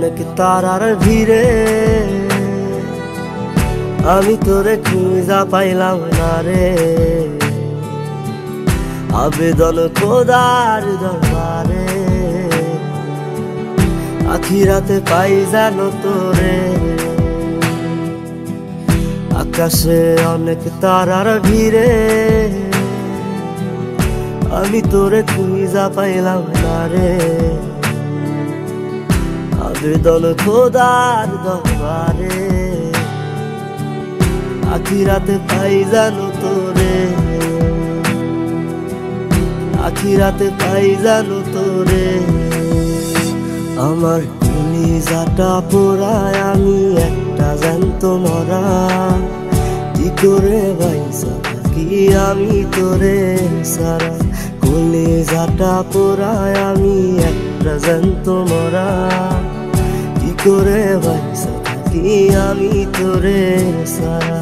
অনেক তারার ভিড়ে আমি তোরে খুঁজা পাইলাম না রে। আবেদন খোদার দরবারে আখিরাতে পাই জানো তোরে। আকাশে অনেক তারার ভিড়ে আমি তোরে খুঁজা পাইলাম না রে। আবেদন খোদার দরবারে আখিরাতে পাই জানো তোরে, আখিরাতে পাই জানো তোরে। আমার কলিজাটা পোড়ায় আমি একটা জ্যান্ত মরা, কি করে বাইসা থাকি আমি তোরে সারা। কলিজাটা পোড়ায় আমি একটা জ্যান্ত মরা, কি করে বাইসা থাকি আমি তোরে সারা।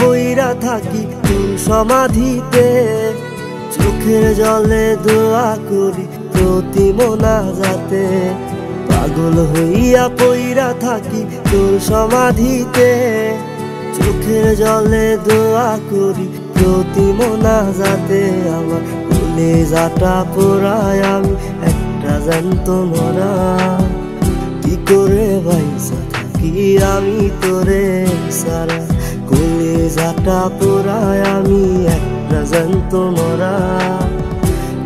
পইরা থাকি তোর সমাধিতে, চোখের জলে দোয়া করি প্রতি মোনাজাতে। পাগল হইয়া পইরা থাকি তোর সমাধিতে, চোখের জলে দোয়া করি প্রতি মোনাজাতে। আমার কলিজাটা পোড়ায় আমি একটা জ্যান্ত মরা, কি করে বাইসা থাকি আমি তোরে সারা। কলিজাটা পোড়ায় আমি একটা জ্যান্ত মরা,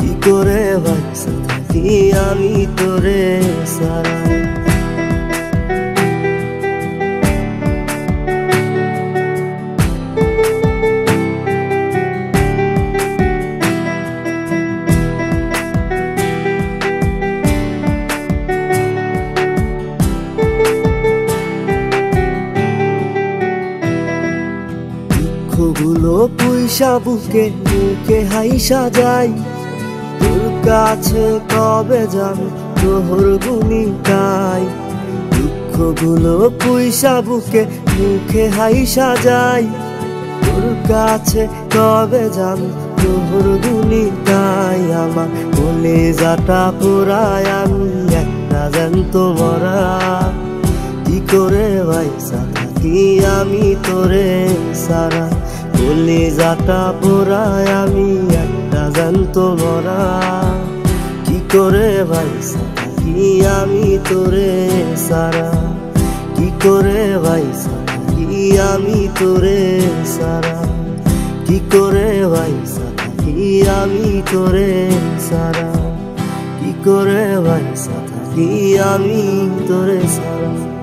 কি করে বাইসা থাকি আমি তোরে সারা। পয়সা বুকে বুকে হাইসা যাই তোর কাছে, কবে যাবে তোর গুণী গাই। দুঃখ গুলো পয়সা বুকে বুকে হাইসা যাই তোর কাছে, কবে যাবে তোর গুণী গাই। আমার কলিজাটা পোড়ায় আমি একটা জ্যান্ত মরা, কি করে বাইসা থাকি আমি তোরে সারা। কলিজাটা পোড়ায় আমি একটা জ্যান্ত মরা, কি করে বাইসা থাকি আমি তোরে সারা। কি করে বাইসা থাকি আমি তোরে সারা, কি করে বাইসা থাকি আমি তোরে সারা, কি করে বাইসা থাকি আমি তোরে সারা।